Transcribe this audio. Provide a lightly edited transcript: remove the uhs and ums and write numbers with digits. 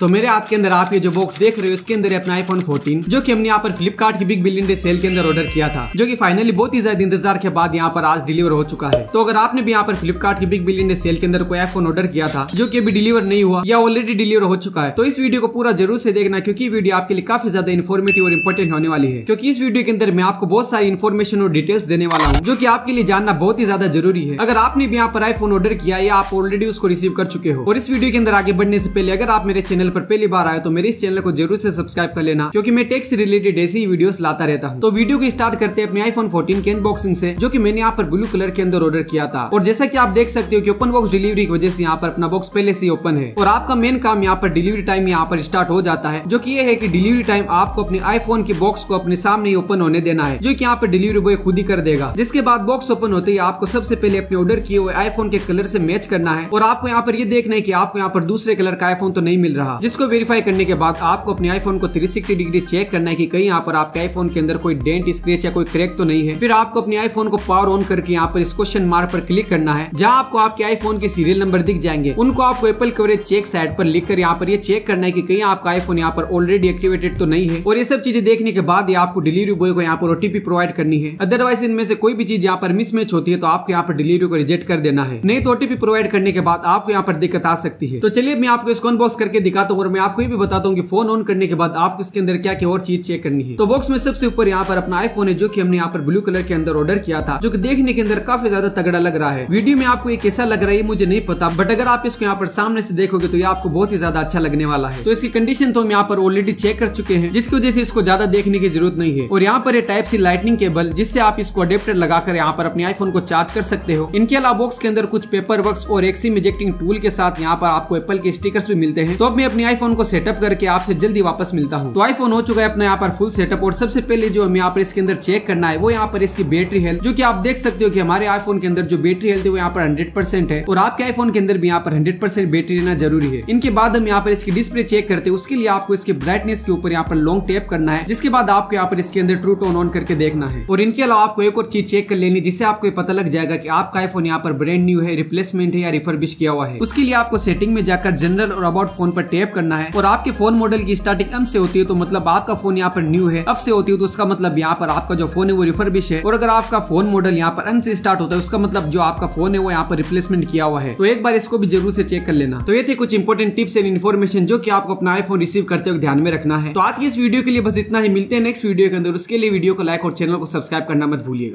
तो मेरे हाथ के अंदर आप ये जो बॉक्स देख रहे हो इसके अंदर अपना आईफोन 14 जो कि हमने यहाँ पर फ्लिपकार्ट की बिग बिलियन डे सेल के अंदर ऑर्डर किया था, जो कि फाइनली बहुत ही ज्यादा इंतजार के बाद यहाँ पर आज डिलीवर हो चुका है। तो अगर आपने भी यहाँ पर फ्लिपकार्ट की बिग बिलियन डे सेल के अंदर कोई आईफोन ऑर्डर किया था जो कि अभी डिलीवर नहीं हुआ या ऑलरेडी डिलीवर हो चुका है तो इस वीडियो को पूरा जरूर से देखना, क्योंकि वीडियो आपके लिए काफी ज्यादा इन्फॉर्मेटिव और इम्पोर्टेंट होने वाली है। क्योंकि इस वीडियो के अंदर मैं आपको बहुत सारी इन्फॉर्मेशन और डिटेल्स देने वाला हूँ जो की आपके लिए जानना बहुत ही ज्यादा जरूरी है। अगर आपने भी यहाँ पर आईफोन ऑर्डर किया या आप ऑलरेडी उसको रिसीव कर चुके हो, और इस वीडियो के अंदर आगे बढ़ने से पहले अगर आप मेरे चैनल पर पहली बार आए तो मेरे इस चैनल को जरूर से सब्सक्राइब कर लेना, क्योंकि मैं टेक से रिलेटेड ऐसी वीडियोस लाता रहता हूं। तो वीडियो को स्टार्ट करते हैं अपने आईफोन 14 के अनबॉक्सिंग से, जो कि मैंने यहाँ पर ब्लू कलर के अंदर ऑर्डर किया था। और जैसा कि आप देख सकते हो कि ओपन बॉक्स डिलीवरी की वजह से यहाँ पर अपना बॉक्स पहले से ओपन है और आपका मेन काम यहाँ पर डिलीवरी टाइम यहाँ पर स्टार्ट हो जाता है, जो की ये है की डिलीवरी टाइम आपको अपने आईफोन के बॉक्स को अपने सामने ही ओपन होने देना है, जो की यहाँ पर डिलीवरी बॉय खुद ही कर देगा। जिसके बाद बॉक्स ओपन होते ही आपको सबसे पहले अपने ऑर्डर किए हुए आईफोन के कलर से मैच करना है और आपको यहाँ पर ये देखना है की आपको यहाँ पर दूसरे कलर का आईफोन तो नहीं मिल रहा, जिसको वेरीफाई करने के बाद आपको अपने आईफोन को 360 डिग्री चेक करना है कि कहीं यहाँ पर आपके आईफोन के अंदर कोई डेंट, स्क्रैच या कोई क्रैक तो नहीं है। फिर आपको अपने आईफोन को पावर ऑन करके यहाँ पर इस क्वेश्चन मार्क पर क्लिक करना है, जहाँ आपको आपके आईफोन के सीरियल नंबर दिख जाएंगे। उनको आपको एप्पल कवरेज चेक साइट पर लिखकर यहाँ पर ये चेक करना है कि कहीं आपका आईफोन यहाँ पर ऑलरेडी एक्टिवेटेड तो नहीं है। और ये सब चीजें देखने के बाद आपको डिलीवरी बॉय को यहाँ पर OTP प्रोवाइड करनी है, अदरवाइज इनमें से कोई भी चीज यहाँ पर मिसमैच होती है तो आपको यहाँ पर डिलीवरी को रिजेक्ट कर देना है, नहीं तो OTP प्रोवाइड करने के बाद आपको यहाँ पर दिक्कत आ सकती है। तो चलिए मैं आपको इसको अनबॉक्स करके दिखाता हूँ और मैं आपको ये भी बताता हूँ कि फोन ऑन करने के बाद आपको इसके अंदर क्या क्या और चीज चेक करनी है। तो बॉक्स में सबसे ऊपर यहाँ पर अपना आईफोन है जो कि हमने यहाँ पर ब्लू कलर के अंदर ऑर्डर किया था, जो कि देखने के अंदर काफी ज्यादा तगड़ा लग रहा है। वीडियो में आपको ये कैसा लग रहा है मुझे नहीं पता, बट अगर आप इसको यहाँ पर सामने से देखोगे तो ये आपको बहुत ही ज्यादा अच्छा लगने वाला है। तो इसकी कंडीशन तो हम यहाँ पर ऑलरेडी चेक कर चुके हैं, जिसकी वजह से इसको ज्यादा देखने की जरूरत नहीं है। और यहाँ पर Type-C लाइटनिंग केबल जिससे आप इसको अडेप्टर लगाकर यहाँ पर अपने आईफोन को चार्ज कर सकते हो। इनके अलावा बॉक्स के अंदर कुछ पेपर वर्क और एक सिम इजेक्टिंग टूल के साथ यहाँ पर आपको एप्पल के स्टिकर्स भी मिलते हैं। तो अब मैं अपने आईफोन को सेटअप करके आपसे जल्दी वापस मिलता हूँ। तो आईफोन हो चुका है अपना यहाँ पर फुल सेटअप और सबसे पहले जो हमें यहाँ पर इसके अंदर चेक करना है वो यहाँ पर इसकी बैटरी हेल्थ, जो कि आप देख सकते हो कि हमारे आईफोन के अंदर जो बैटरी हेल्थ है वो यहाँ पर 100% है और आपके आईफोन के अंदर भी यहाँ पर 100% बैटरी रहना जरूरी है। इनके बाद हम यहाँ पर इसकी डिस्प्ले चेक करते हैं, उसके लिए आपको इसके ब्राइटनेस के ऊपर यहाँ पर लॉन्ग टैप करना है, जिसके बाद आपको यहाँ पर इसके अंदर ट्रू टोन ऑन करके देखना है। और इनके अलावा आपको एक और चीज चेक कर लेनी जिससे आपको पता लग जाएगा की आपका आईफोन यहाँ पर ब्रांड न्यू है, रिप्लेसमेंट है या रिफर्बिश किया हुआ है। उसके लिए आपको सेटिंग में जाकर जनरल और अबाउट फोन पर टैप करना है और आपके फोन मॉडल की स्टार्टिंग M से होती है तो मतलब आपका फोन यहाँ पर न्यू है, F से होती है तो उसका मतलब यहाँ पर आपका जो फोन है वो रिफर्बिश है, और अगर आपका फोन मॉडल यहाँ पर N से स्टार्ट होता है उसका मतलब जो आपका फोन है वो यहाँ पर रिप्लेसमेंट किया हुआ है। तो एक बार इसको भी जरूर से चेक कर लेना। तो ये थे कुछ इंपोर्टेंट टिप्स एंड इन्फॉर्मेशन जो कि आपको अपना आईफोन रिसीव करते हुए ध्यान में रखना है। तो आज की इस वीडियो के लिए बस इतना ही, मिलते हैं नेक्स्ट वीडियो के अंदर। उसके लिए वीडियो को लाइक और चैनल को सब्सक्राइब करना मत भूलिएगा।